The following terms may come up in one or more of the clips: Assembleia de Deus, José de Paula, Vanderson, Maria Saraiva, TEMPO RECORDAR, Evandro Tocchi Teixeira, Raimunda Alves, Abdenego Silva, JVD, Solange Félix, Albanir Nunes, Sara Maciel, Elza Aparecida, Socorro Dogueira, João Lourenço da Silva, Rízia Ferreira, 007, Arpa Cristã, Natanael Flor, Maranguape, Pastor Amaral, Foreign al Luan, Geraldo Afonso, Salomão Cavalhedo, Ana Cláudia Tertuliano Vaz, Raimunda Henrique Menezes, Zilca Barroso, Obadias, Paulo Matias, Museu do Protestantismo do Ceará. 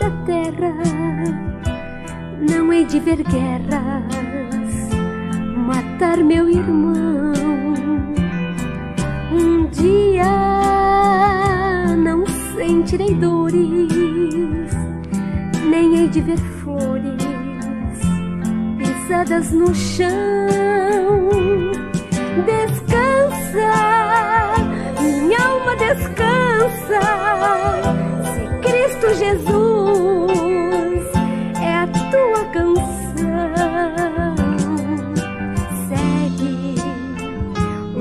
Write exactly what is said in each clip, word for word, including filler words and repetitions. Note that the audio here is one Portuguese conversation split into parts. da terra, não hei de ver guerras, matar meu irmão. Um dia não sentirei dores, nem hei de ver flores pisadas no chão. Descansa, minha alma descansa, se Cristo Jesus é a tua canção. Segue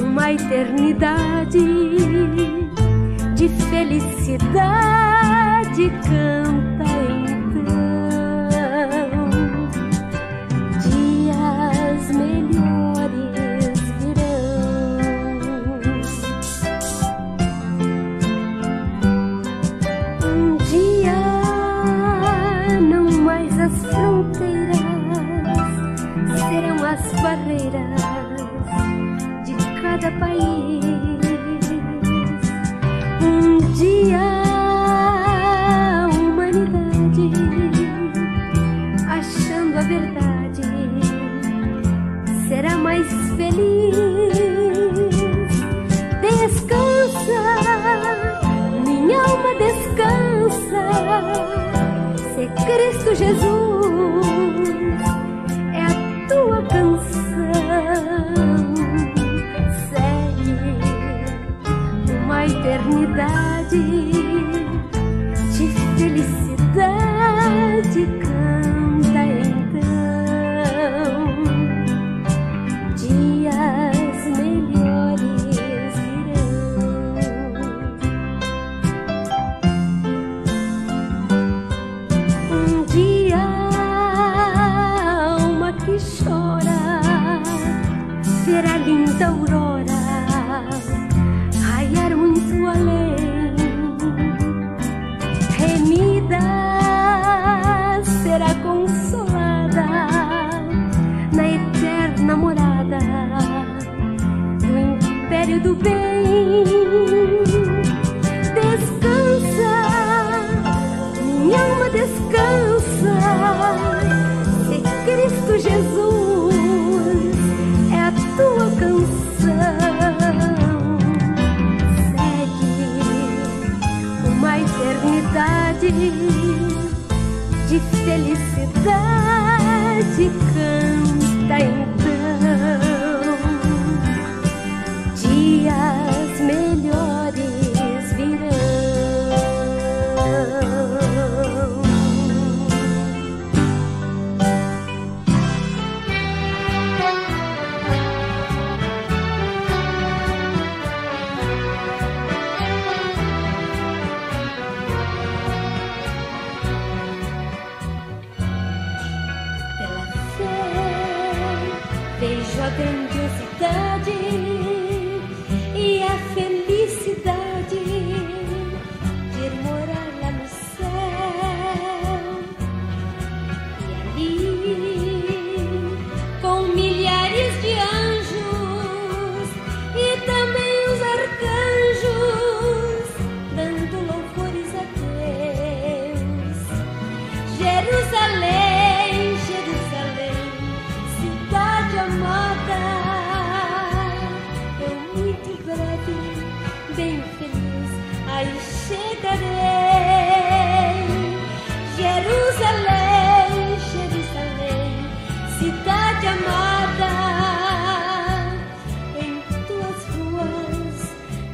uma eternidade de felicidade, canta então. Dias melhores barreiras de cada país. Um dia a humanidade, achando a verdade, será mais feliz. Descansa, minha alma descansa, se Cristo Jesus é a tua canção. Segue uma eternidade de felicidade, canta então. Dias melhores virão. Um dia a alma que chora verá linda aurora raiar muito além. Remida será consolada na eterna morada do império do bem. Descansa, minha alma descansa, em Cristo Jesus tua canção. Segue uma eternidade de felicidade, canta então. Dias melhores virão. A grandiosidade e a felicidade de ir morar lá no céu, e ali com milhares de anjos e também os arcanjos dando louvores a Deus. Jerusalém, bem feliz aí chegarei. Jerusalém, Jerusalém, cidade amada, em tuas ruas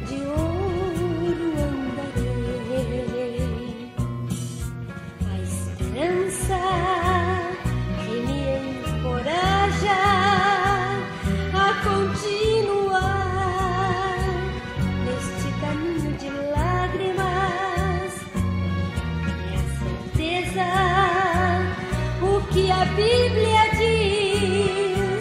de ouro andarei. A esperança que me encoraja a continuar de lágrimas, é a certeza, o que a Bíblia diz.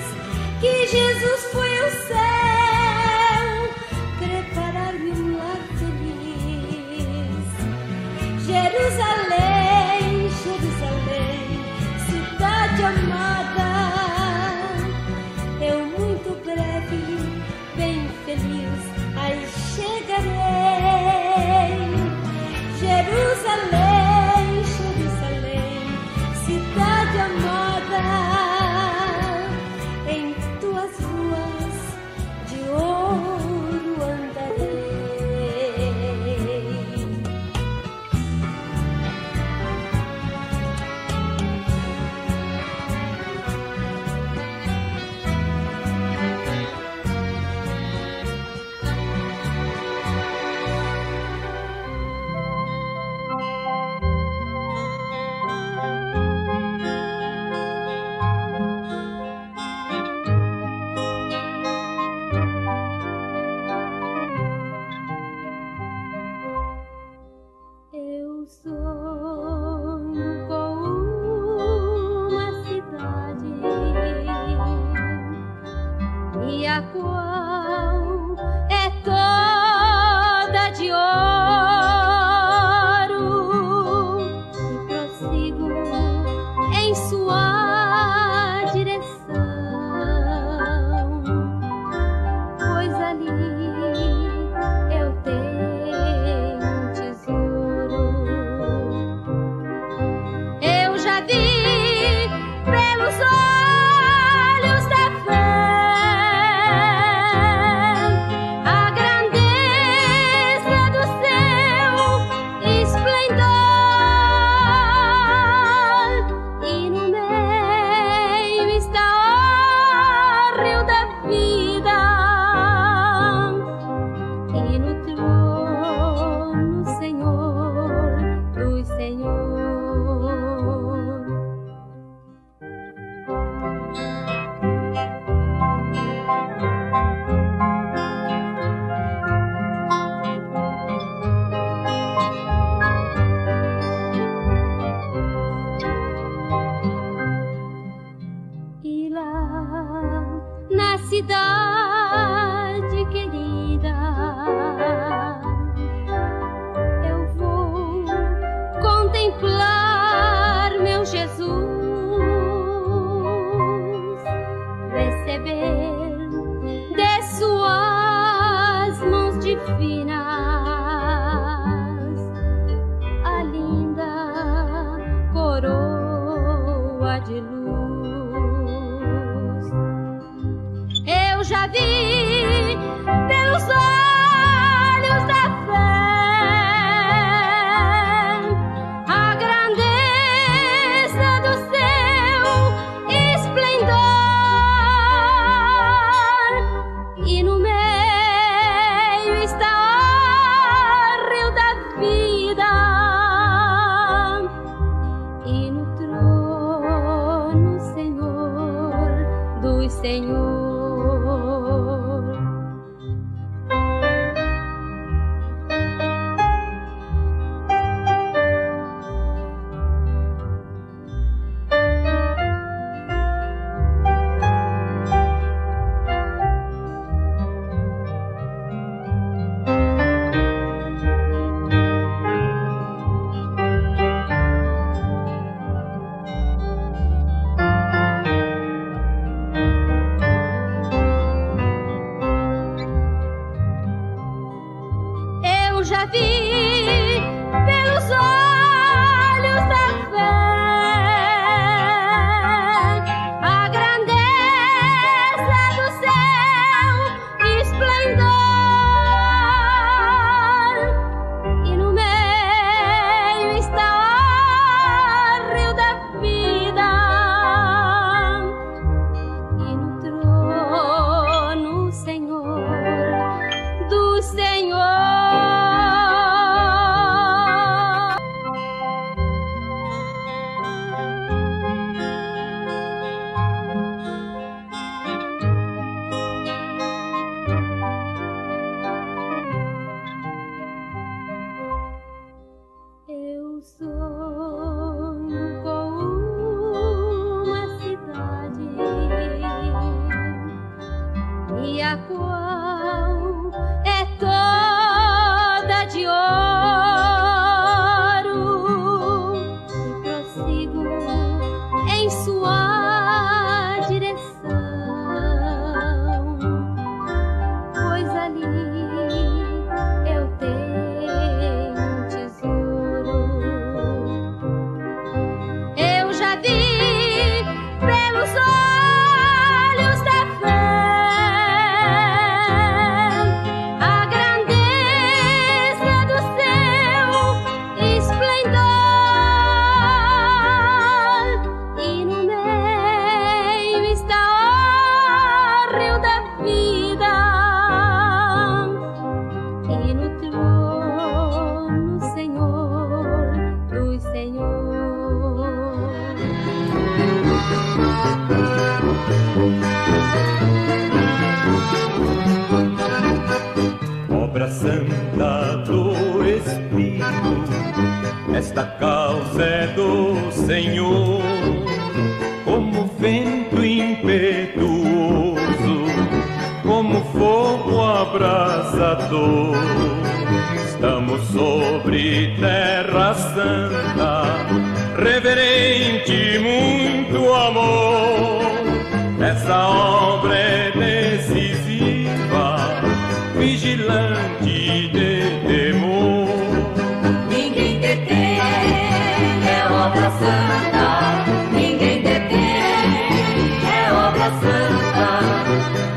a qual é toda de ouro, e prossigo em sua direção, pois ali eu tenho tesouro. Eu já vi pelos olhos pelos olhos da fé. abrasador. Estamos sobre terra santa, reverente muito amor. Essa obra é decisiva, vigilante de temor. Ninguém detém, é obra santa. Ninguém detém, é obra santa.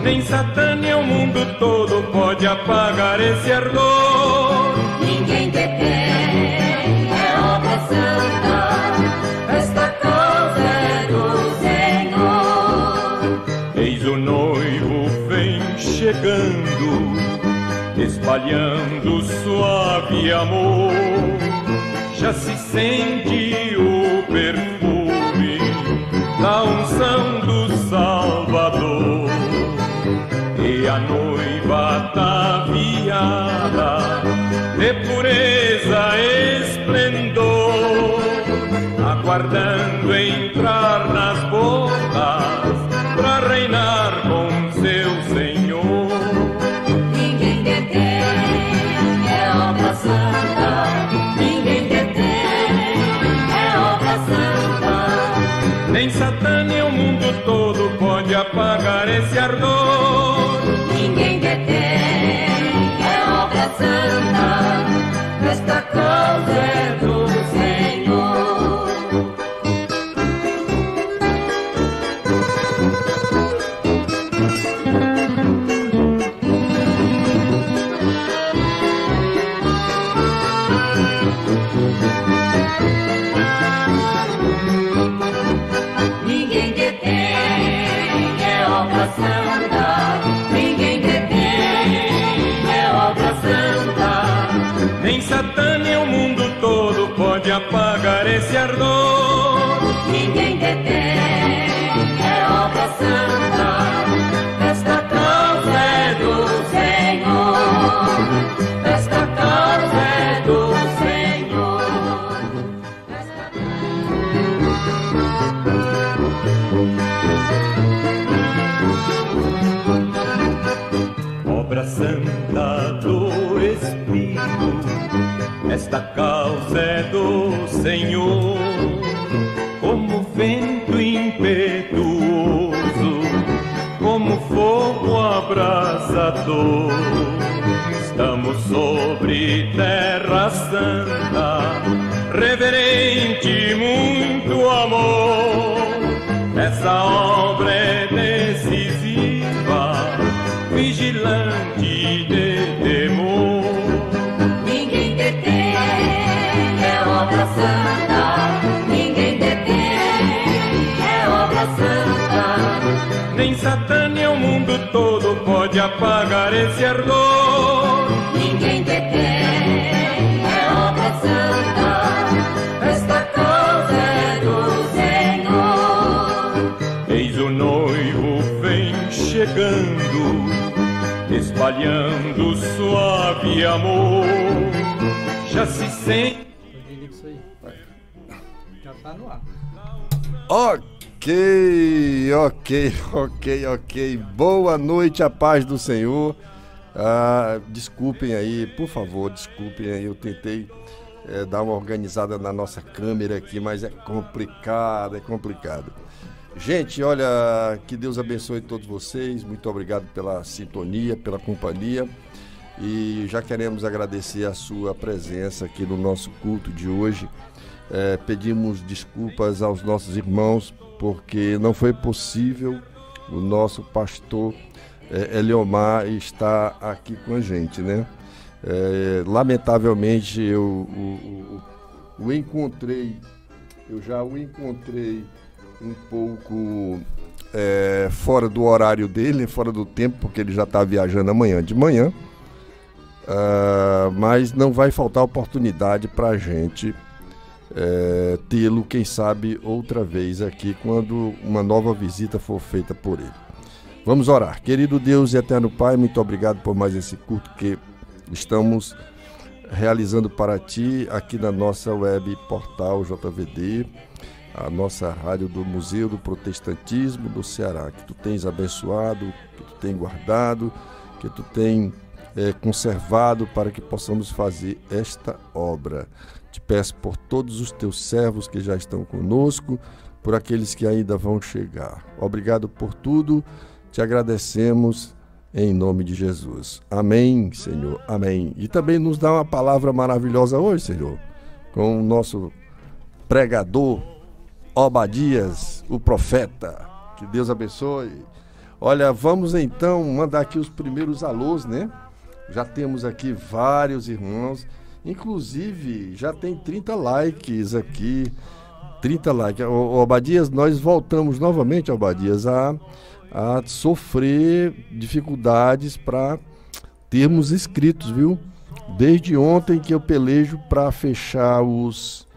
Nem Satã nem o mundo todo pode apagar esse ardor. Ninguém detém, é obra santa. Esta causa é do Senhor. Eis o noivo vem chegando, espalhando suave amor. Já se sente o perfume da unção do Salvador. E a noiva ataviada de pureza e esplendor, aguardando entrar nas bodas para reinar com seu Senhor. Ninguém detém, é obra santa. Ninguém detém, é obra santa. Nem Satã nem o mundo todo pode apagar esse ardor. Ninguém detém, é obra santa, esta causa é do Senhor. Ninguém detém, é obra santa. Nem Satã nem o mundo todo pode apagar esse ardor. Ninguém detém, é obra santa. Esta causa é do Senhor. Esta causa é do Senhor. Esta... Obra santa do Espírito. Esta causa é do Senhor, como vento impetuoso, como fogo abrasador. Estamos sobre terra santa, reverente muito amor. Essa obra é decisiva, vigilante de temor. Ninguém detém, é obra santa, ninguém detém, é obra santa. Nem Satã nem o mundo todo pode apagar esse ardor. Ninguém detém, é obra santa, esta causa é do Senhor. Eis o noivo vem chegando, espalhando suave amor. Já se sente. Já tá no ar. Ok, ok, ok, ok. Boa noite, a paz do Senhor. Ah, desculpem aí, por favor, desculpem aí. Eu tentei é, dar uma organizada na nossa câmera aqui, mas é complicado, é complicado. Gente, olha, que Deus abençoe todos vocês. Muito obrigado pela sintonia, pela companhia. E já queremos agradecer a sua presença aqui no nosso culto de hoje. É, pedimos desculpas aos nossos irmãos, porque não foi possível o nosso pastor é, Eliomar estar aqui com a gente, né? É, lamentavelmente, eu o, o, o encontrei, eu já o encontrei um pouco é, fora do horário dele, fora do tempo, porque ele já está viajando amanhã de manhã. Uh, mas não vai faltar oportunidade para a gente é, tê-lo, quem sabe, outra vez aqui, quando uma nova visita for feita por ele. Vamos orar. Querido Deus e eterno Pai, muito obrigado por mais esse culto que estamos realizando para Ti, aqui na nossa web portal J V D, a nossa rádio do Museu do Protestantismo do Ceará, que Tu tens abençoado, que Tu tens guardado, que tu tem é, conservado para que possamos fazer esta obra. Te peço por todos os teus servos que já estão conosco, por aqueles que ainda vão chegar. Obrigado por tudo, te agradecemos em nome de Jesus. Amém, Senhor, amém. E também nos dá uma palavra maravilhosa hoje, Senhor, com o nosso pregador Obadias, o profeta. Que Deus abençoe. Olha, vamos então mandar aqui os primeiros alôs, né? Já temos aqui vários irmãos, inclusive já tem trinta likes aqui, trinta likes. O Obadias, nós voltamos novamente, Obadias, a, a sofrer dificuldades para termos inscritos, viu? Desde ontem que eu pelejo para fechar os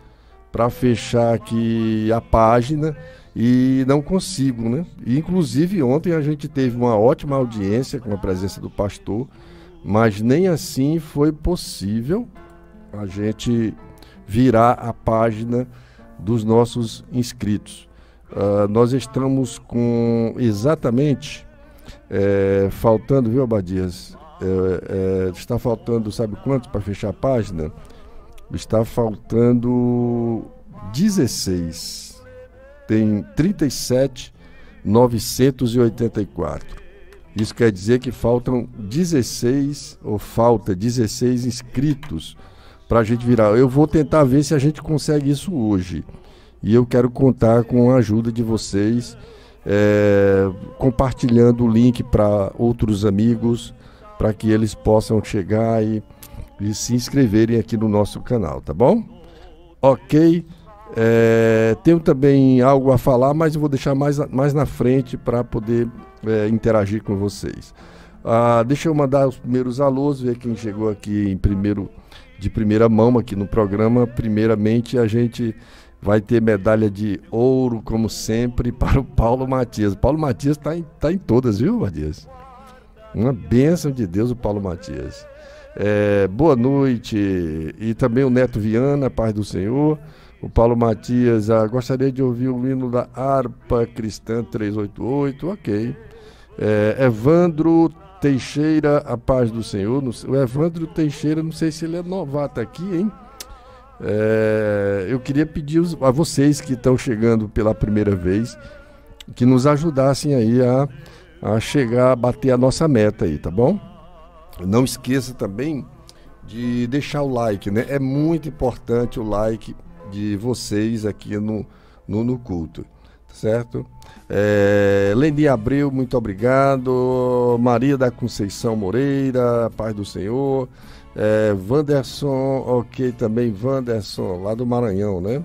para fechar aqui a página e não consigo, né? E, inclusive ontem a gente teve uma ótima audiência com a presença do pastor, mas nem assim foi possível a gente virar a página dos nossos inscritos. Uh, nós estamos com exatamente é, faltando, viu, Abadias? É, é, está faltando, sabe quanto para fechar a página? Está faltando dezesseis. Tem trinta e sete mil novecentos e oitenta e quatro. Isso quer dizer que faltam dezesseis, ou falta dezesseis inscritos para a gente virar. Eu vou tentar ver se a gente consegue isso hoje. E eu quero contar com a ajuda de vocês, é, compartilhando o link para outros amigos, para que eles possam chegar e, e se inscreverem aqui no nosso canal, tá bom? Ok. É, tenho também algo a falar, mas eu vou deixar mais, mais na frente para poder é, interagir com vocês. Ah, deixa eu mandar os primeiros alôs, ver quem chegou aqui em primeiro, de primeira mão aqui no programa. Primeiramente, a gente vai ter medalha de ouro, como sempre, para o Paulo Matias. O Paulo Matias está em, tá em todas, viu, Matias? Uma bênção de Deus, o Paulo Matias. É, boa noite. E também o Neto Viana, paz do Senhor. O Paulo Matias, ah, gostaria de ouvir o hino da Arpa Cristã trezentos e oitenta e oito, ok. É, Evandro Teixeira, a paz do Senhor. O Evandro Teixeira, não sei se ele é novato aqui, hein? É, eu queria pedir a vocês que estão chegando pela primeira vez que nos ajudassem aí a, a chegar, a bater a nossa meta aí, tá bom? Não esqueça também de deixar o like, né? É muito importante o like de vocês aqui no, no, no culto, certo? É, Leni Abreu, muito obrigado. Maria da Conceição Moreira, paz do Senhor. É, Vanderson, ok, também Vanderson, lá do Maranhão, né?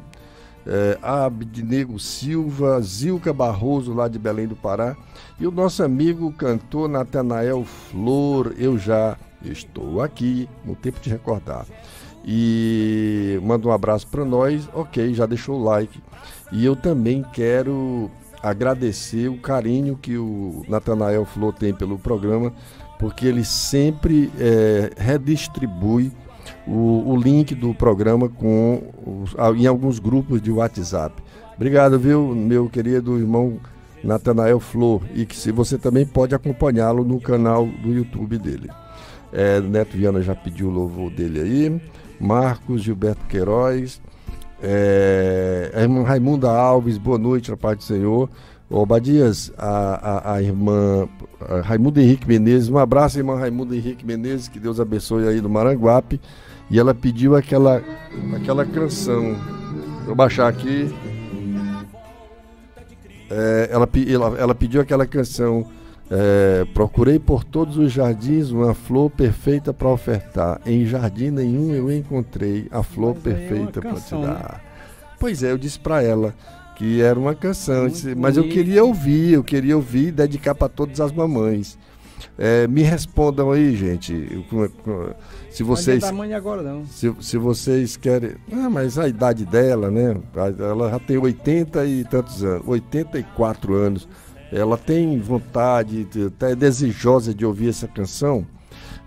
É, Abdenego Silva, Zilca Barroso, lá de Belém do Pará. E o nosso amigo cantor Natanael Flor, eu já estou aqui, no tempo de recordar. E manda um abraço para nós, ok, já deixou o like. E eu também quero agradecer o carinho que o Natanael Flor tem pelo programa, porque ele sempre é, redistribui o, o link do programa com os, em alguns grupos de WhatsApp. Obrigado, viu, meu querido irmão Natanael Flor, e que se você também pode acompanhá-lo no canal do YouTube dele. É, Neto Viana já pediu o louvor dele aí. Marcos Gilberto Queiroz, é, a irmã Raimunda Alves, boa noite, a paz do Senhor. Obadias, a, a, a irmã a Raimunda Henrique Menezes, um abraço, irmã Raimunda Henrique Menezes, que Deus abençoe aí do Maranguape. E ela pediu aquela, aquela canção. Vou baixar aqui. É, ela, ela, ela pediu aquela canção. É, procurei por todos os jardins uma flor perfeita para ofertar. Em jardim nenhum eu encontrei a flor mas perfeita é para te dar. Pois é, eu disse para ela que era uma canção, disse, mas eu queria ouvir, eu queria ouvir e dedicar para todas as mamães. É, me respondam aí, gente, se vocês, não é da mãe agora, não. Se, se vocês querem, ah, mas a idade dela, né? Ela já tem oitenta e tantos anos, oitenta e quatro anos. Ela tem vontade, até desejosa de ouvir essa canção.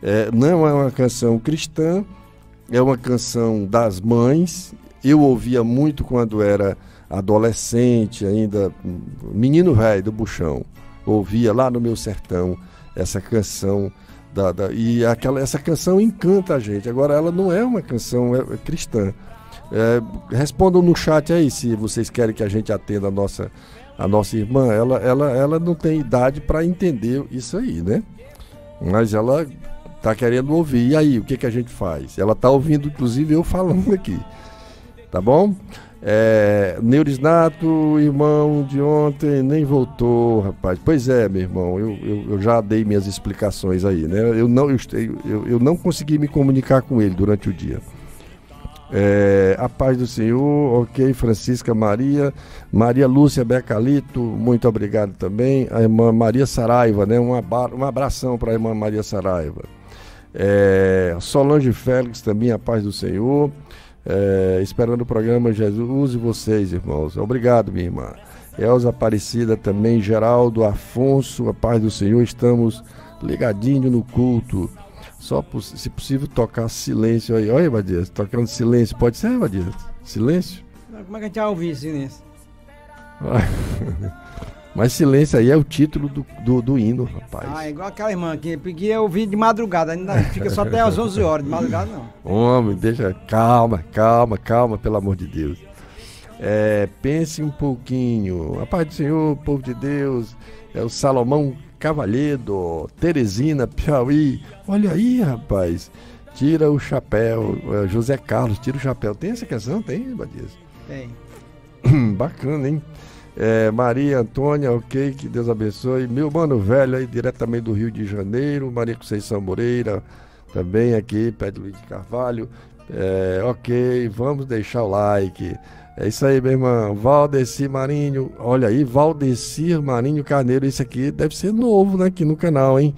É, não é uma canção cristã, é uma canção das mães. Eu ouvia muito quando era adolescente, ainda menino velho do buchão, ouvia lá no meu sertão essa canção Da, da, e aquela, essa canção encanta a gente. Agora, ela não é uma canção é, é cristã. É, respondam no chat aí se vocês querem que a gente atenda a nossa, a nossa irmã. Ela, ela, ela não tem idade para entender isso aí, né? Mas ela tá querendo ouvir. E aí, o que, que a gente faz? Ela tá ouvindo, inclusive, eu falando aqui. Tá bom? É, Neuriznato, irmão de ontem, nem voltou, rapaz. Pois é, meu irmão, eu, eu, eu já dei minhas explicações aí, né? Eu não, eu, eu, eu não consegui me comunicar com ele durante o dia. É, a paz do Senhor, ok, Francisca Maria, Maria Lúcia Becalito, muito obrigado também. A irmã Maria Saraiva, né? Um, abra, um abração para a irmã Maria Saraiva. É, Solange Félix também, a paz do Senhor. É, esperando o programa, Jesus, use vocês, irmãos. Obrigado, minha irmã. Elza Aparecida também, Geraldo Afonso, a paz do Senhor, estamos ligadinho no culto. Só, se possível, tocar silêncio aí. Olha, Obadias, tocando silêncio. Pode ser, Obadias? Silêncio? Como é que a gente vai ouvir silêncio? Mas silêncio aí é o título do, do, do hino, rapaz. Ah, é igual aquela irmã que pedia ouvir de madrugada. Ainda fica só até às onze horas, de madrugada não. Homem, deixa... Calma, calma, calma, pelo amor de Deus. É, pense um pouquinho. A paz do Senhor, povo de Deus. É o Salomão Cavalhedo, Teresina, Piauí. Olha aí, rapaz. Tira o chapéu. José Carlos, tira o chapéu. Tem essa canção? Tem, Badias? Tem. Bacana, hein? É, Maria Antônia, ok, que Deus abençoe. Meu mano velho aí, diretamente do Rio de Janeiro. Maria Conceição Moreira, também aqui, Pedro Luiz de Carvalho. É, ok, vamos deixar o like. É isso aí, meu irmão. Valdecir Marinho, olha aí, Valdecir Marinho Carneiro. Isso aqui deve ser novo, né, aqui no canal, hein?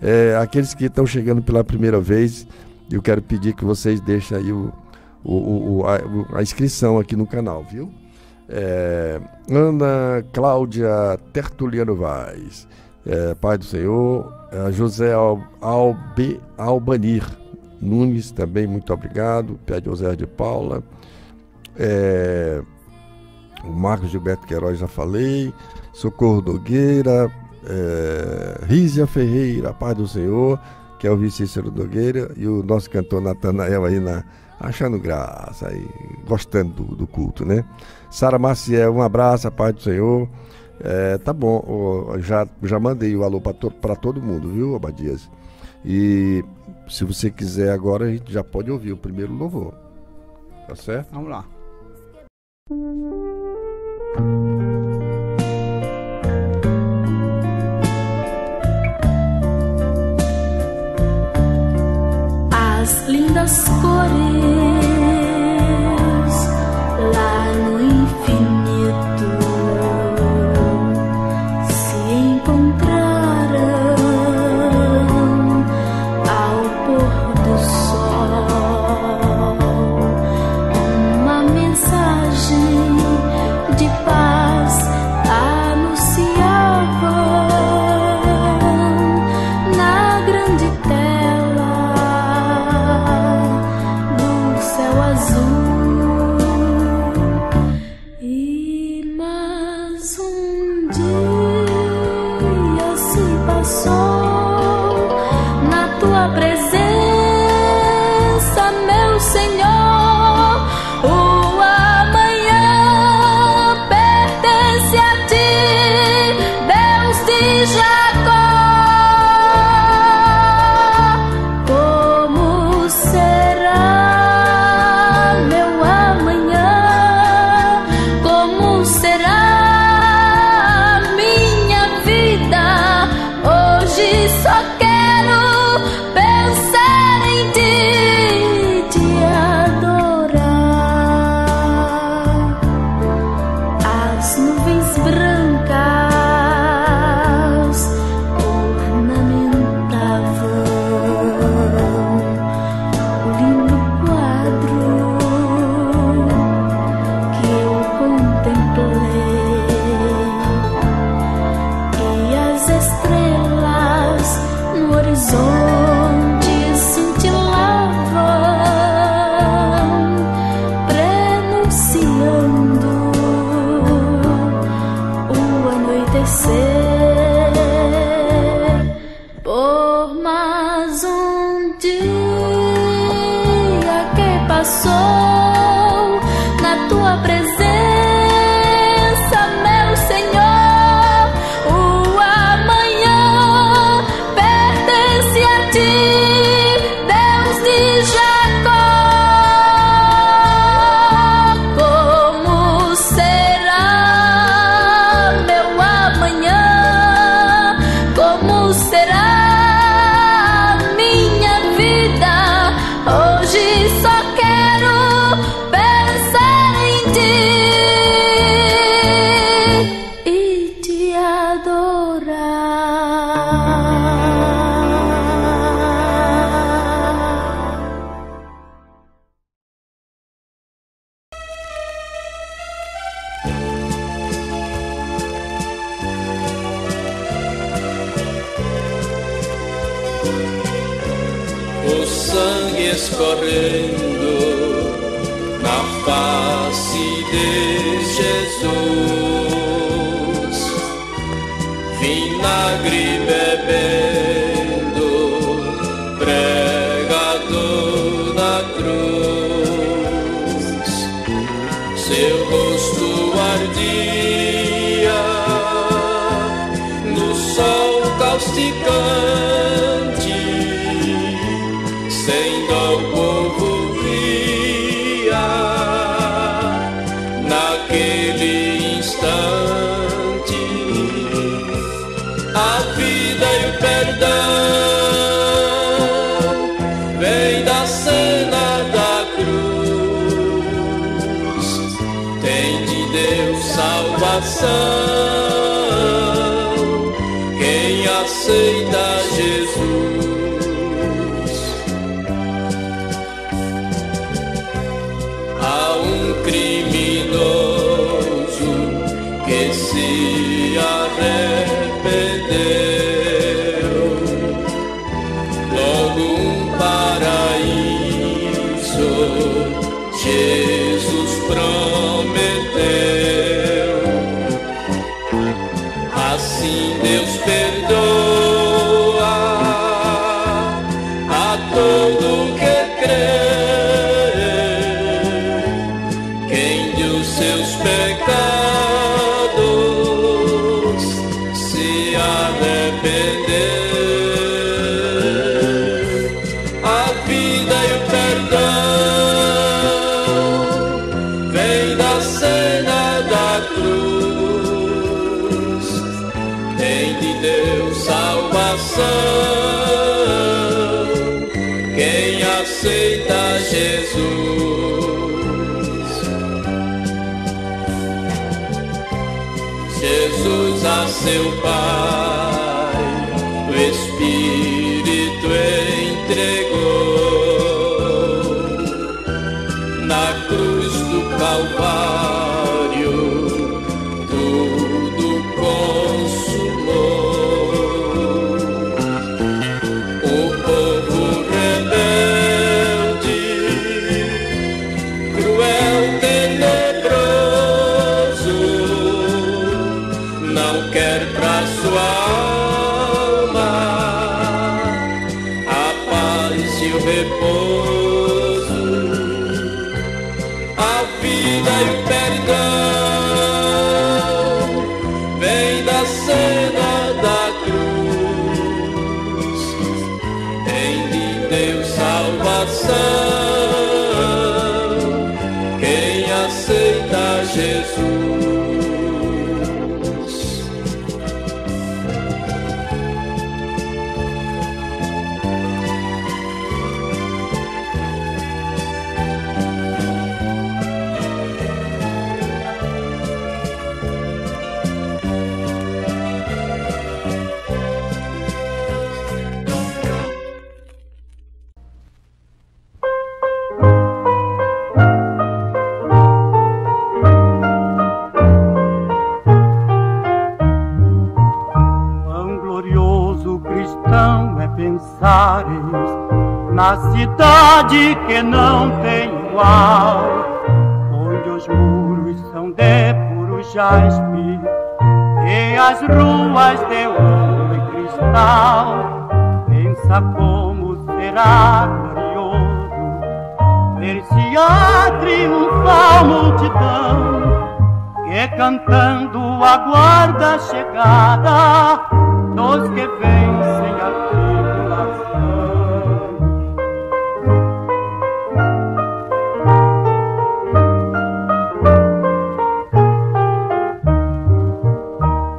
É, aqueles que estão chegando pela primeira vez, eu quero pedir que vocês deixem aí o, o, o, a, a inscrição aqui no canal, viu? É, Ana Cláudia Tertuliano Vaz, é, Pai do Senhor, é, José Al, Albe, Albanir Nunes, também muito obrigado. Pé José de Paula, é, o Marcos Gilberto Queiroz, já falei. Socorro Dogueira, é, Rízia Ferreira, Pai do Senhor, que é o Vicícero Dogueira, e o nosso cantor Natanael aí na, achando graça, aí, gostando do, do culto, né? Sara Maciel, um abraço, a paz do Senhor. É, tá bom, já, já mandei o alô para to, todo mundo, viu, Obadias? E se você quiser agora, a gente já pode ouvir o primeiro louvor. Tá certo? Vamos lá. As lindas cores lá no infinito se encontrarão ao pôr do sol, uma mensagem de paz anunciavam na grande tela do céu azul. Por mais abençoo na tua presença, meu Senhor. O amanhã pertence a ti, Deus de Jacó. Como será meu amanhã? Como será? Quem aceita Jesus, há um criminoso que se arrependeu, logo um paraíso Jesus prometeu. Quem aceita Jesus, Jesus a seu Pai, o Espírito entregou na cruz do Calvário. Quem aceita Jesus, na cidade que não tem igual, onde os muros são de puro jaspe e as ruas de ouro e cristal. Pensa como será glorioso ver-se a triunfal multidão que cantando aguarda a chegada dos que vencem a tribulação.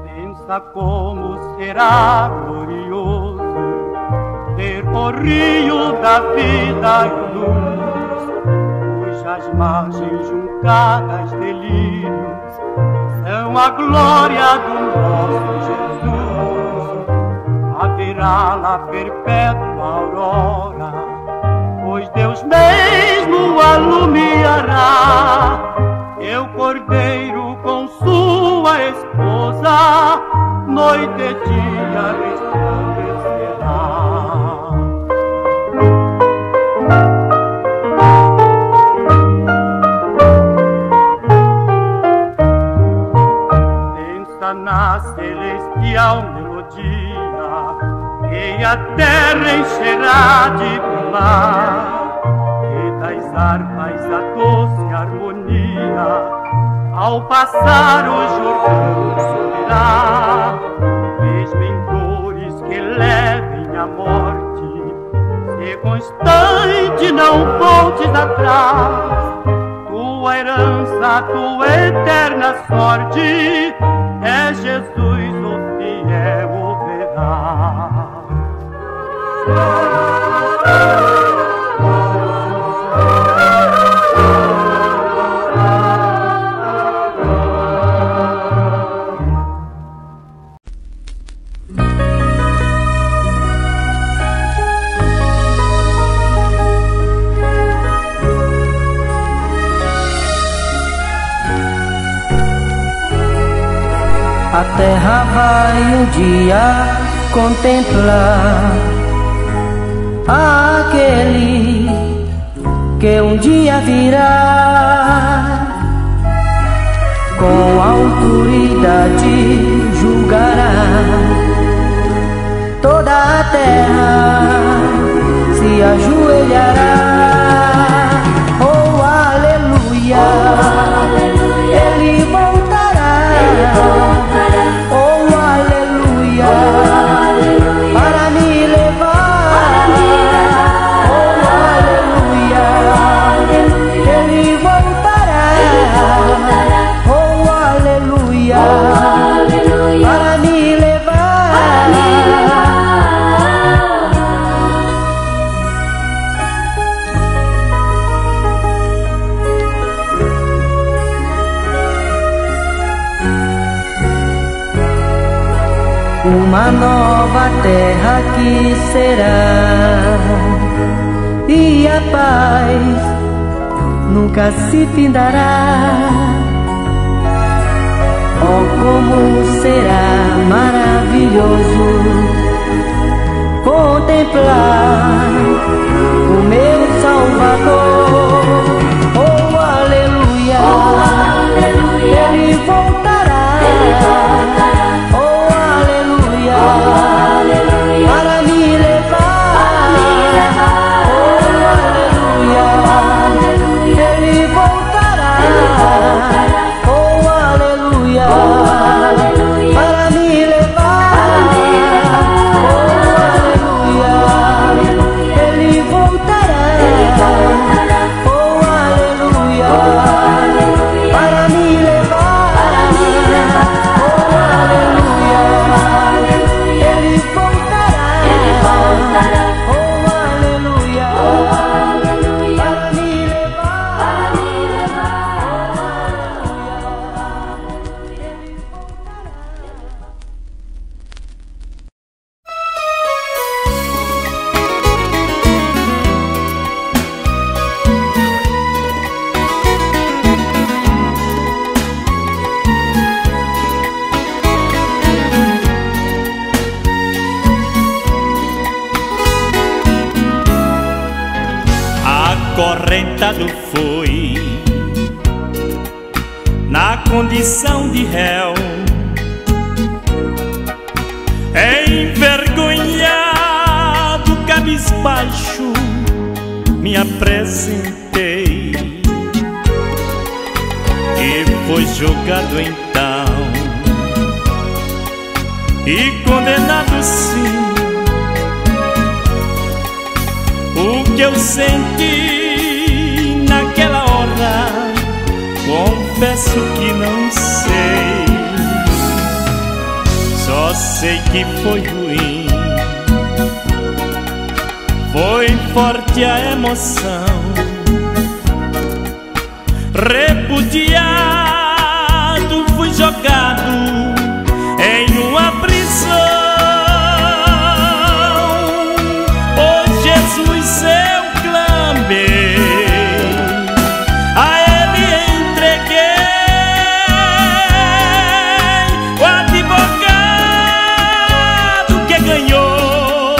Pensa como será glorioso ter o rio da vida e luz, cujas margens juncadas delírios são a glória do nosso Jesus. Haverá lá perpétua aurora, pois Deus mesmo alumiará teu cordeiro com sua esposa, noite e dia resplandecerá. Na celestial melodia que a terra encherá de pilar, e das harpas a doce harmonia ao passar o Jordão subirá. Mesmo em dores que levem à morte, se constante não voltes atrás, tua herança, tua eterna sorte é Jesus o fiel operar. A terra vai um dia contemplar aquele que um dia virá, com autoridade julgará toda a terra, se ajoelhará. Oh, aleluia! Oh, aleluia. Ele voltará. Uma nova terra que será, e a paz nunca se findará. Oh, como será maravilhoso contemplar o meu Salvador. Oh, aleluia, oh, aleluia. Ele voltará, ele voltará. Para me levar, oh aleluia, ele voltará, oh aleluia, para me levar, oh aleluia, ele voltará, oh aleluia, para me levar. Acorrentado foi, na condição de réu, envergonhado, cabisbaixo, me apresentei. pecado então, e condenado sim. O que eu senti naquela hora, confesso que não sei, só sei que foi ruim. Foi forte a emoção, repudiado fui jogado em uma prisão. Oh Jesus, eu clamei, a Ele entreguei o advogado que ganhou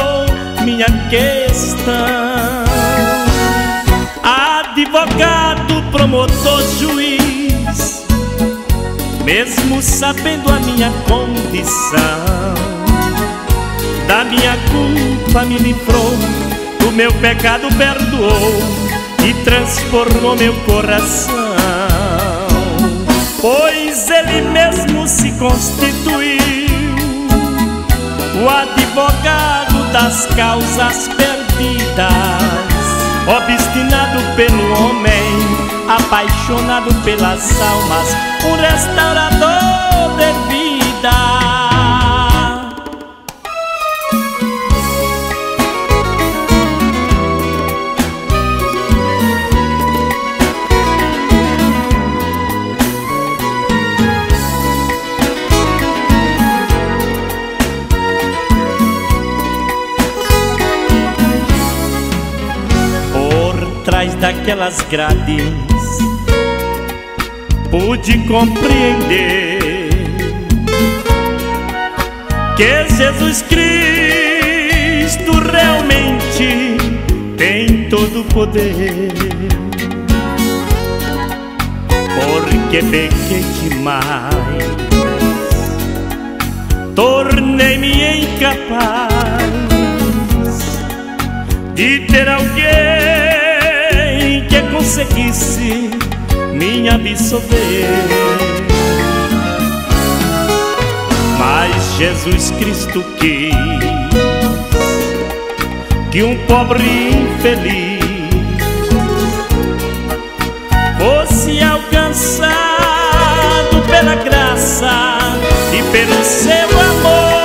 minha questão. Advogado, promotor, juiz, mesmo sabendo a minha condição, da minha culpa me livrou, do meu pecado perdoou e transformou meu coração. Pois Ele mesmo se constituiu o advogado das causas perdidas, obstinado pelo homem, apaixonado pelas almas, um restaurador de vida. Atrás daquelas grades pude compreender que Jesus Cristo realmente tem todo o poder. Porque pequei demais, tornei-me incapaz de ter alguém que conseguisse me absolver. Mas Jesus Cristo quis que um pobre infeliz fosse alcançado pela graça e pelo seu amor.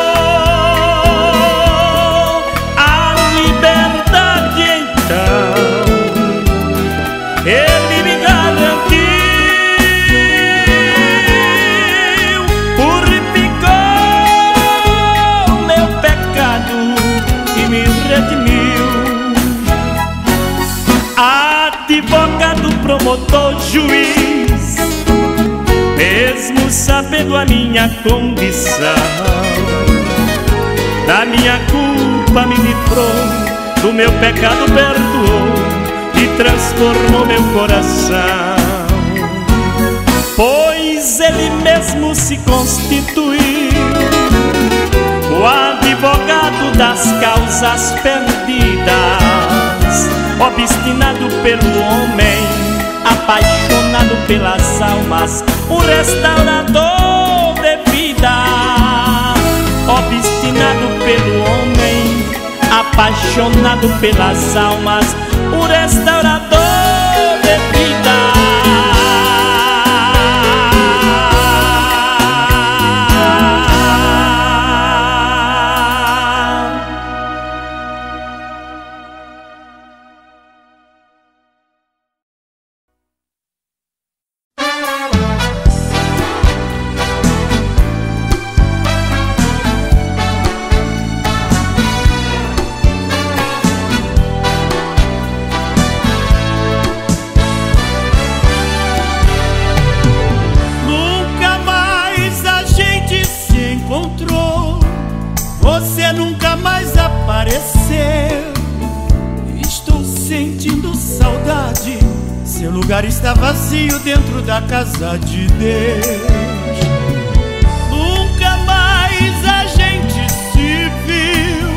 Promotor, juiz, mesmo sabendo a minha condição, da minha culpa me livrou, do meu pecado perdoou e transformou meu coração. Pois Ele mesmo se constituiu o advogado das causas perdidas, obstinado pelo homem, apaixonado pelas almas, o restaurador de vida. Obstinado pelo homem, apaixonado pelas almas, o restaurador de vida. Está vazio dentro da casa de Deus. Nunca mais a gente se viu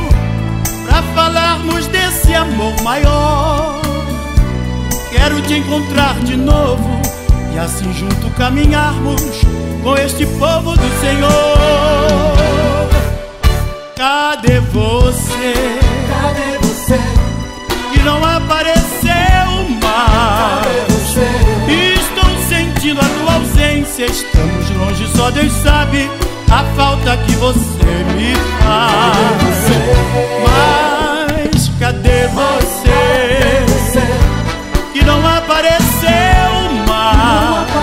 pra falarmos desse amor maior. Quero te encontrar de novo e assim junto caminharmos com este povo do Senhor. Cadê você? Cadê você? Que não apareceu mais. Cadê você? Estou sentindo a tua ausência, estamos longe, só Deus sabe a falta que você me faz. Mas cadê você? Que não apareceu mais.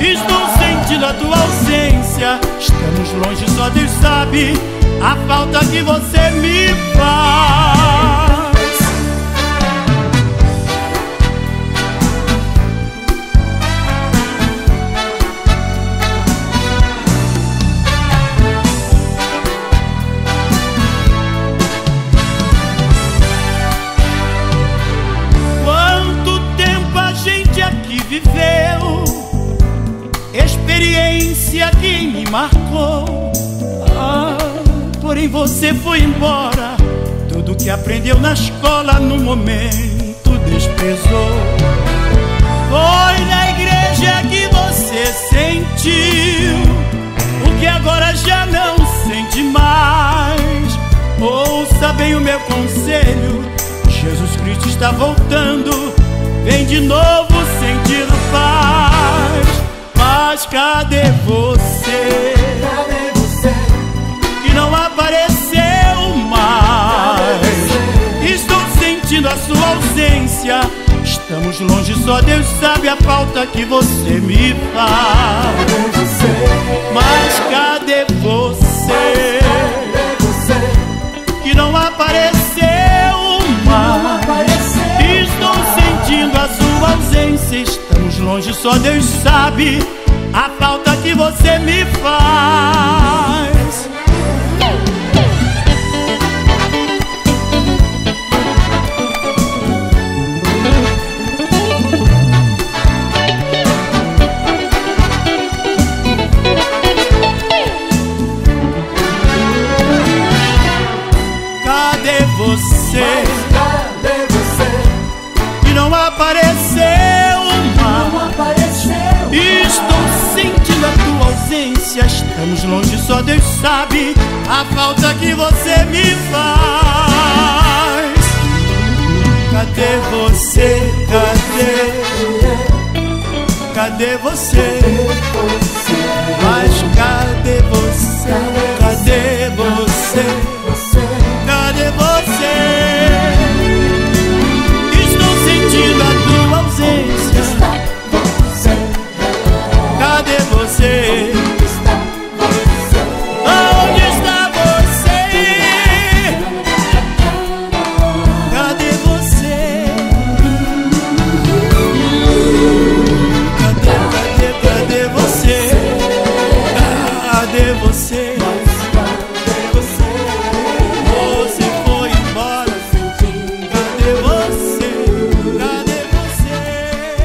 Estou sentindo a tua ausência, estamos longe, só Deus sabe a falta que você me faz. Viveu experiência que me marcou, ah, porém você foi embora. Tudo que aprendeu na escola no momento desprezou. Foi na igreja que você sentiu o que agora já não sente mais. Ouça bem o meu conselho, Jesus Cristo está voltando. Vem de novo sentindo paz. Mas cadê você? Cadê você? Que não apareceu mais. Estou sentindo a sua ausência, estamos longe, só Deus sabe a falta que você me faz. Mas cadê você? Cadê você? Que não apareceu mais. A sua ausência, estamos longe, só Deus sabe a falta que você me faz. Cadê você? Apareceu, não apareceu. Estou sentindo a tua ausência, estamos longe, só Deus sabe a falta que você me faz. Cadê você? Cadê? Cadê você? Mas cadê você? Cadê você? Cadê você? Cadê você? Onde está você? Onde está você? Cadê você? Cadê, cadê, cadê você? Cadê você? Você foi embora. Cadê você? Cadê você?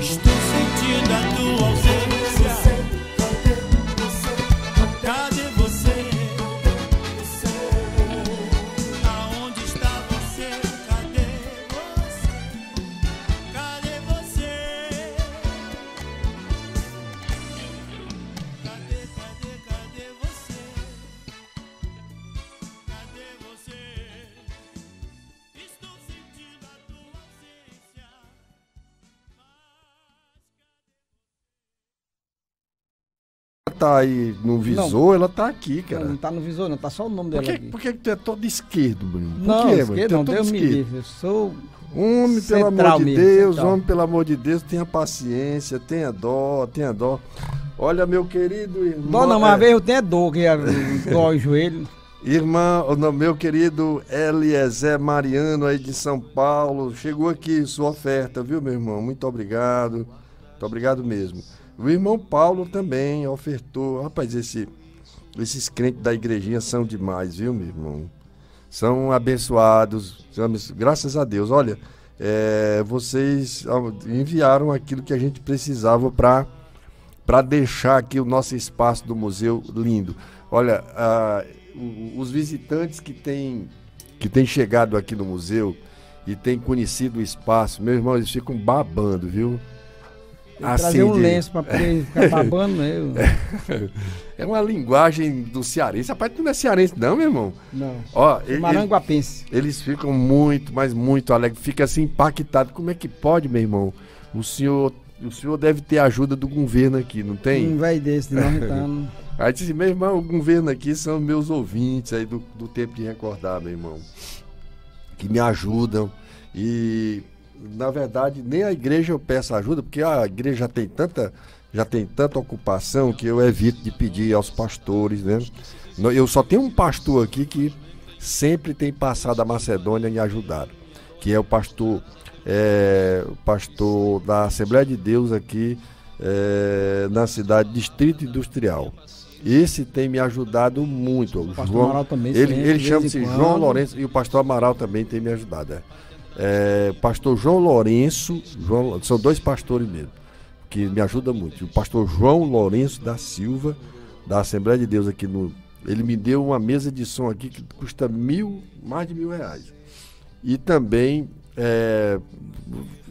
Estou sentindo a tua ausência. Cadê você? Aonde está você? Cadê você? Cadê você? Cadê, cadê, cadê você? Cadê você? Estou sentindo a tua ausência. Tá aí no visor, não, ela tá aqui, cara. Não, não tá no visor, não, tá só o nome dela. Por que, aqui. Por que que tu é todo esquerdo, Bruno? Por não, que, esquerdo, Bruno? Tu é não, todo Deus esquerdo. Me livre, eu sou homem, pelo amor de mesmo, Deus, central. Homem, pelo amor de Deus, tenha paciência, tenha dó, tenha dó. Olha, meu querido irmão... Dó não, mas é... vez eu tenho dor, que é dói o joelho. Irmã, meu querido Eliezer Mariano, aí de São Paulo, chegou aqui sua oferta, viu, meu irmão? Muito obrigado, muito obrigado mesmo. O irmão Paulo também ofertou. Rapaz, esse, esses crentes da igrejinha são demais, viu, meu irmão? São abençoados, graças a Deus. Olha, é, vocês enviaram aquilo que a gente precisava para para deixar aqui o nosso espaço do museu lindo. Olha, a, os visitantes que têm que têm chegado aqui no museu, e tem conhecido o espaço. Meus irmãos, eles ficam babando, viu? Assim, trazer um de... lenço para poder ficar babando, né? É uma linguagem do cearense. Rapaz, tu não é cearense não, meu irmão? Não, ó, ele, maranguapense. Eles ficam muito, mas muito alegres. Fica assim impactado. Como é que pode, meu irmão? O senhor, o senhor deve ter ajuda do governo aqui, não tem? Não vai desse, não, então. Aí disse, meu irmão, o governo aqui são meus ouvintes aí do, do Tempo de Recordar, meu irmão, que me ajudam. E na verdade nem a igreja eu peço ajuda, porque a igreja já tem tanta, já tem tanta ocupação que eu evito de pedir aos pastores, né? Eu só tenho um pastor aqui que sempre tem passado a Macedônia e ajudado, que é o pastor, é, o pastor da Assembleia de Deus aqui, é, na cidade, Distrito Industrial. Esse tem me ajudado muito. O pastor João, Amaral também. Ele, ele chama-se João Lourenço e o pastor Amaral também tem me ajudado. É. É, pastor João Lourenço, João, são dois pastores mesmo, que me ajudam muito. O pastor João Lourenço da Silva, da Assembleia de Deus aqui no... Ele me deu uma mesa de som aqui que custa mil, mais de mil reais. E também é,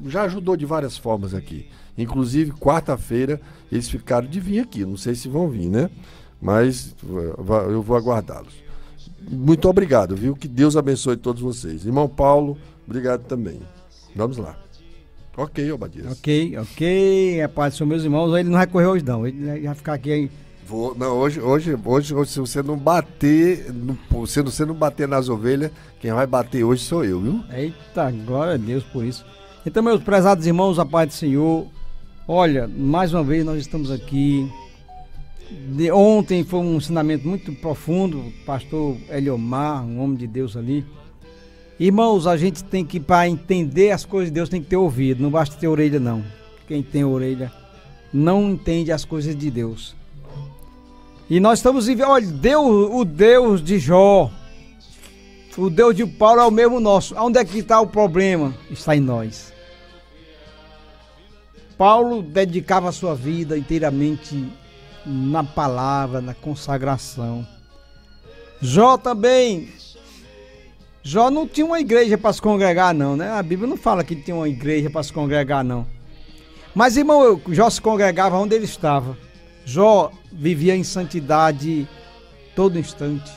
já ajudou de várias formas aqui. Inclusive, quarta-feira, eles ficaram de vir aqui. Não sei se vão vir, né? Mas eu vou aguardá-los. Muito obrigado, viu? Que Deus abençoe todos vocês. Irmão Paulo, obrigado também. Vamos lá. Ok, Obadias. Ok, ok. Rapaz, são meus irmãos. Ele não vai correr hoje, não. Ele vai ficar aqui aí. Vou, não, hoje, hoje, hoje, hoje, se você não bater, no, se você não bater nas ovelhas, quem vai bater hoje sou eu, viu? Eita, glória a Deus por isso. Então, meus prezados irmãos, a paz do Senhor. Olha, mais uma vez nós estamos aqui. De ontem foi um ensinamento muito profundo, pastor Eliomar, um homem de Deus ali. Irmãos, a gente tem que, para entender as coisas de Deus, tem que ter ouvido, não basta ter orelha não. Quem tem orelha não entende as coisas de Deus. E nós estamos vivendo, olha, Deus, o Deus de Jó, o Deus de Paulo é o mesmo nosso. Onde é que está o problema? Está em nós. Paulo dedicava a sua vida inteiramente na palavra, na consagração. Jó também. Jó não tinha uma igreja para se congregar não, né? A Bíblia não fala que tinha uma igreja para se congregar não. Mas, irmão, Jó se congregava onde ele estava. Jó vivia em santidade todo instante.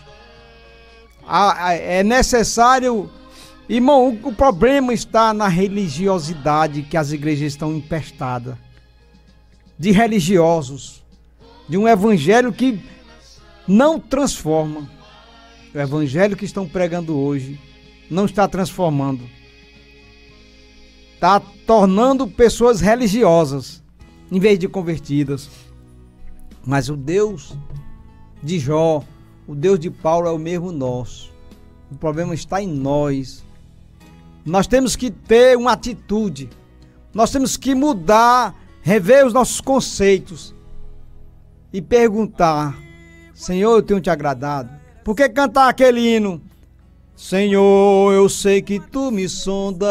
Ah, é necessário... Irmão, o, o problema está na religiosidade que as igrejas estão empestadas. De religiosos. De um evangelho que não transforma. O evangelho que estão pregando hoje não está transformando. Está tornando pessoas religiosas, em vez de convertidas. Mas o Deus de Jó, o Deus de Paulo é o mesmo nosso. O problema está em nós. Nós temos que ter uma atitude. Nós temos que mudar, rever os nossos conceitos e perguntar: Senhor, eu tenho te agradado? Por que cantar aquele hino? Senhor, eu sei que tu me sondas.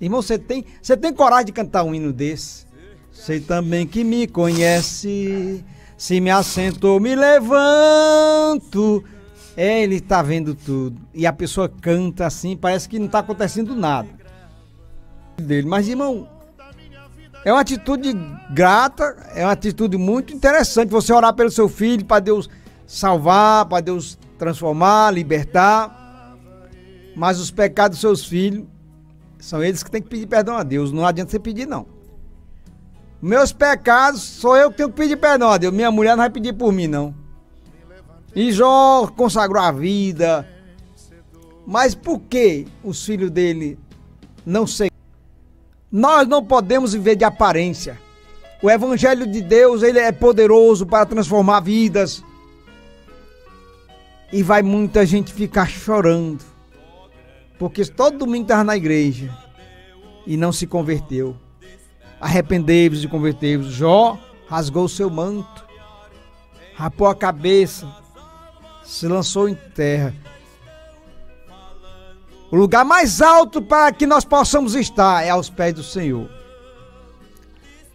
Irmão, você tem, você tem coragem de cantar um hino desse? Sei também que me conhece. Se me assento, me levanto. Ele está vendo tudo. E a pessoa canta assim, parece que não está acontecendo nada dele. Mas, irmão, é uma atitude grata, é uma atitude muito interessante. Você orar pelo seu filho, para Deus salvar, para Deus transformar, libertar. Mas os pecados dos seus filhos, são eles que têm que pedir perdão a Deus. Não adianta você pedir, não. Meus pecados, sou eu que tenho que pedir perdão a Deus. Minha mulher não vai pedir por mim, não. E Jó consagrou a vida. Mas por que os filhos dele não seguem? Nós não podemos viver de aparência. O evangelho de Deus, ele é poderoso para transformar vidas. E vai muita gente ficar chorando, porque todo domingo estava na igreja e não se converteu. Arrependei-vos e convertei-vos. Jó rasgou o seu manto, rapou a cabeça, se lançou em terra. O lugar mais alto para que nós possamos estar é aos pés do Senhor.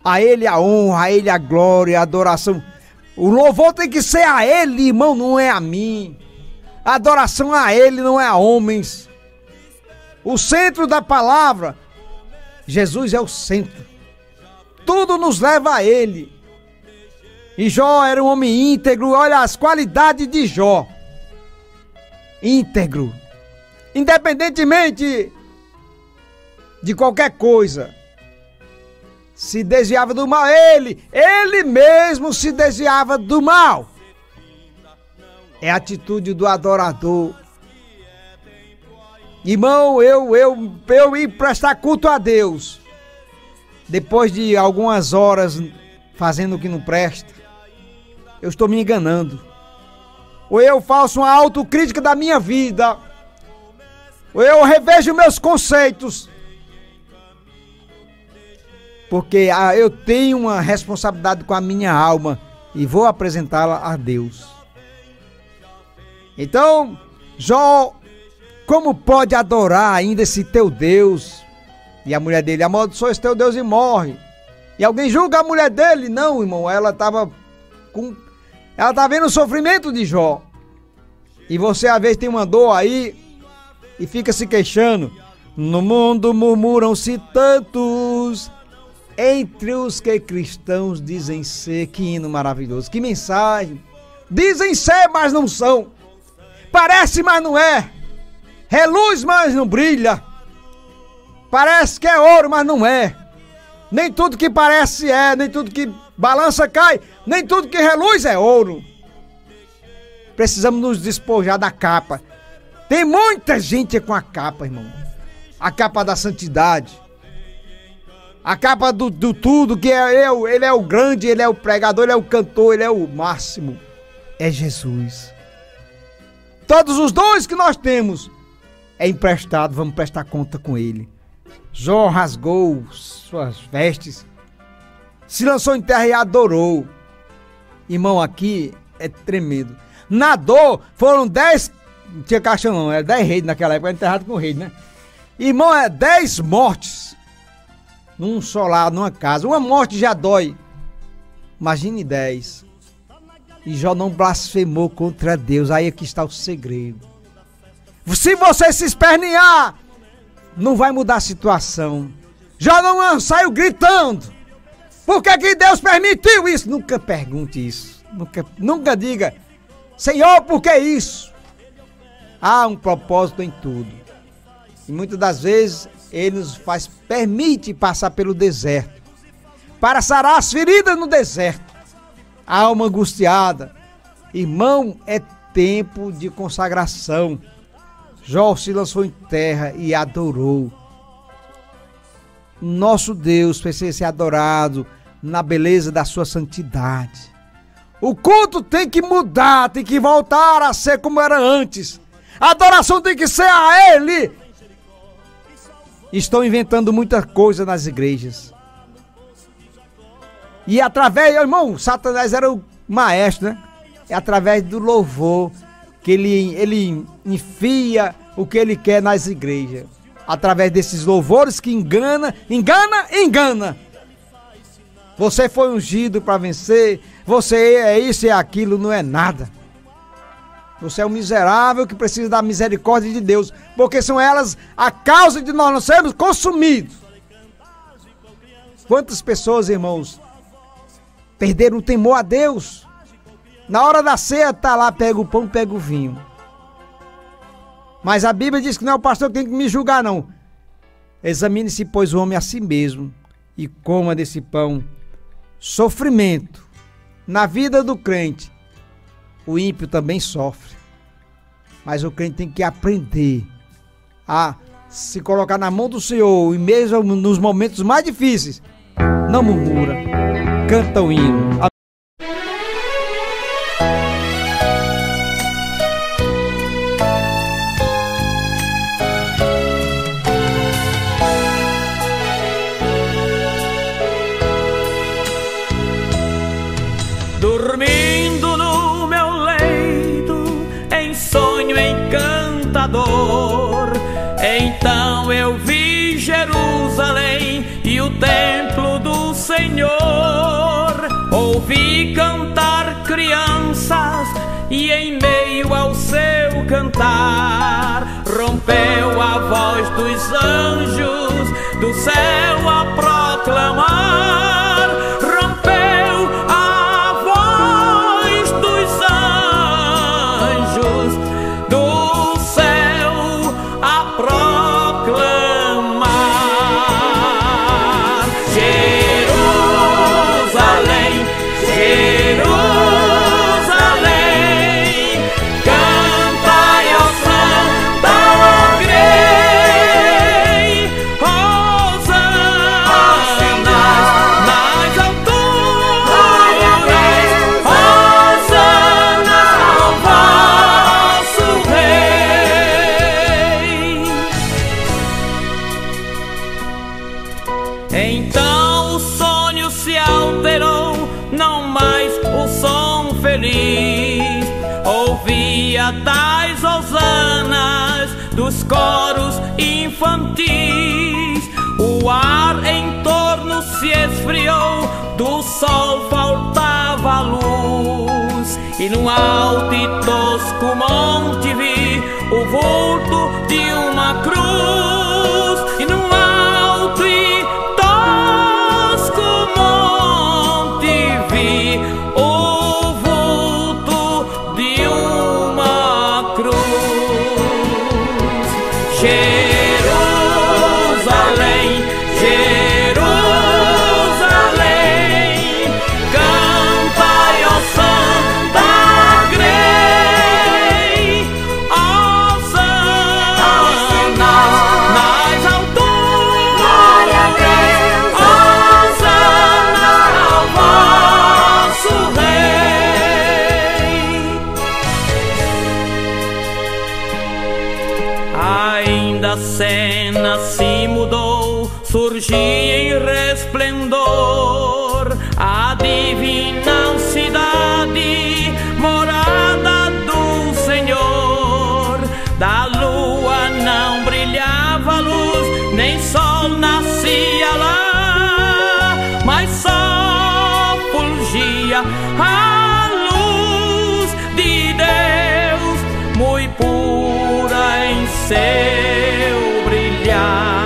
A Ele a honra, a Ele a glória, a adoração. O louvor tem que ser a Ele, irmão, não é a mim. A adoração a Ele não é a homens. o centro da palavra. Jesus é o centro. Tudo nos leva a ele. E Jó era um homem íntegro. Olha as qualidades de Jó. Íntegro. Independentemente de qualquer coisa. Se desviava do mal. Ele, ele mesmo se desviava do mal. É a atitude do adorador. Irmão, eu, eu, eu ir prestar culto a Deus. Depois de algumas horas fazendo o que não presta, eu estou me enganando. Ou eu faço uma autocrítica da minha vida. Ou eu revejo meus conceitos. Porque ah, eu tenho uma responsabilidade com a minha alma e vou apresentá-la a Deus. Então, Jó, como pode adorar ainda esse teu Deus? E a mulher dele, amaldiçoa esse teu Deus e morre. E alguém julga a mulher dele? Não, irmão, ela estava com... Ela tá vendo o sofrimento de Jó. E você, às vezes, tem uma dor aí e fica se queixando. No mundo murmuram-se tantos, entre os que cristãos dizem ser. Que hino maravilhoso, que mensagem. Dizem ser, mas não são. Parece, mas não é. Reluz, mas não brilha. Parece que é ouro, mas não é. Nem tudo que parece é, nem tudo que balança cai, nem tudo que reluz é ouro. Precisamos nos despojar da capa. Tem muita gente com a capa, irmão. A capa da santidade. A capa do, do tudo, que é eu, ele é o grande, ele é o pregador, ele é o cantor, ele é o máximo. É Jesus. Todos os dons que nós temos é emprestado, vamos prestar conta com ele. Jó rasgou suas vestes, se lançou em terra e adorou. Irmão, aqui é tremendo. Na dor foram dez, não tinha caixão não, era dez reis naquela época, era enterrado com reis, né? Irmão, é dez mortes num solar, numa casa. Uma morte já dói. Imagine dez. E Jó não blasfemou contra Deus. Aí aqui está o segredo. Se você se espernear, não vai mudar a situação. Já não saiu gritando. Por que que Deus permitiu isso? Nunca pergunte isso. Nunca, nunca diga, Senhor, por que isso? Há um propósito em tudo. E muitas das vezes, Ele nos faz, permite passar pelo deserto. Para sarar as feridas no deserto. A alma angustiada. Irmão, é tempo de consagração. Jó se lançou em terra e adorou. Nosso Deus precisa ser adorado na beleza da sua santidade. O culto tem que mudar, tem que voltar a ser como era antes. A adoração tem que ser a Ele. Estão inventando muita coisa nas igrejas. E através, irmão, Satanás era o maestro, né? É através do louvor que ele, ele enfia o que ele quer nas igrejas. Através desses louvores que engana, engana, engana. Você foi ungido para vencer, você é isso e é aquilo, não é nada. Você é um miserável que precisa da misericórdia de Deus, porque são elas a causa de nós não sermos consumidos. Quantas pessoas, irmãos, perderam o temor a Deus? Na hora da ceia, tá lá, pega o pão, pega o vinho. Mas a Bíblia diz que não é o pastor que tem que me julgar, não. Examine-se, pois, o homem a si mesmo e coma desse pão. Sofrimento. Na vida do crente, o ímpio também sofre. Mas o crente tem que aprender a se colocar na mão do Senhor e mesmo nos momentos mais difíceis, não murmura, canta o hino. Então eu vi Jerusalém e o templo do Senhor. Ouvi cantar crianças e em meio ao seu cantar rompeu a voz dos anjos do céu a proclamar, rompeu a voz dos anjos do céu a proclamar. Jerusalém, Jerusalém, das hosanas, dos coros infantis. O ar em torno se esfriou, do sol faltava a luz, e num alto e tosco monte vi o vulto de uma cruz, e num alto e tosco monte vi o vulto de uma cruz. Surgia em resplendor a divina cidade, morada do Senhor. Da lua não brilhava luz, nem sol nascia lá, mas só fulgia a luz de Deus, muito pura em seu brilhar.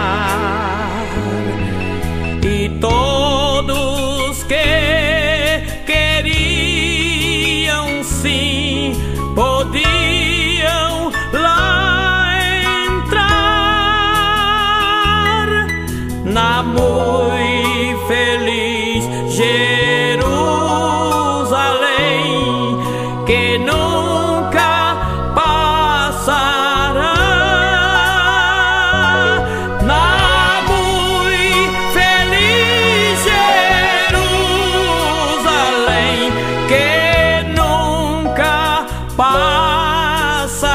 Muito feliz Jerusalém, que nunca passará. Na muito feliz Jerusalém, que nunca passará.